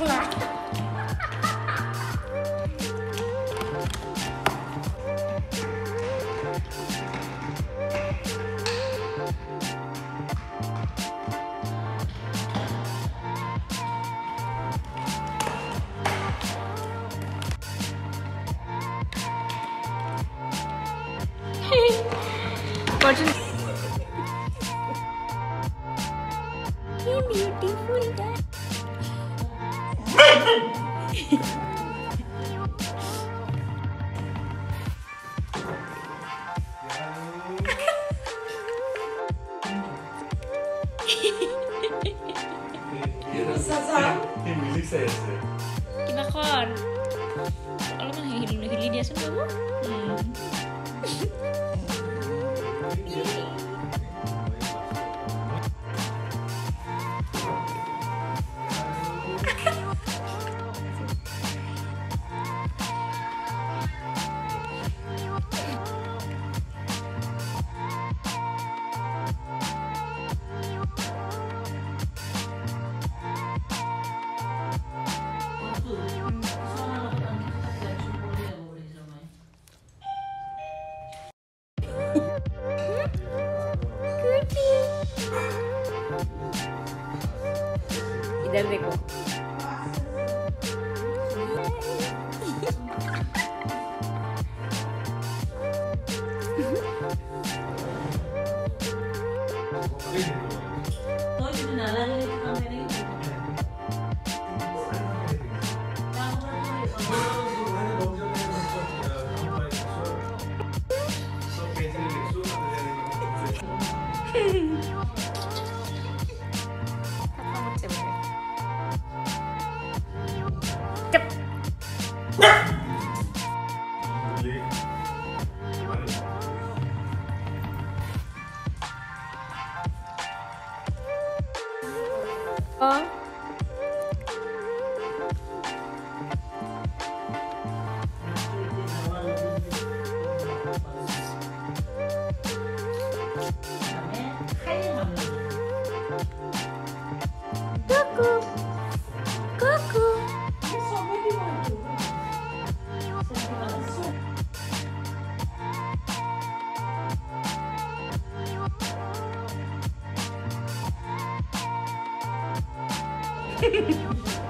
You beautiful girl. Del rico. Oh.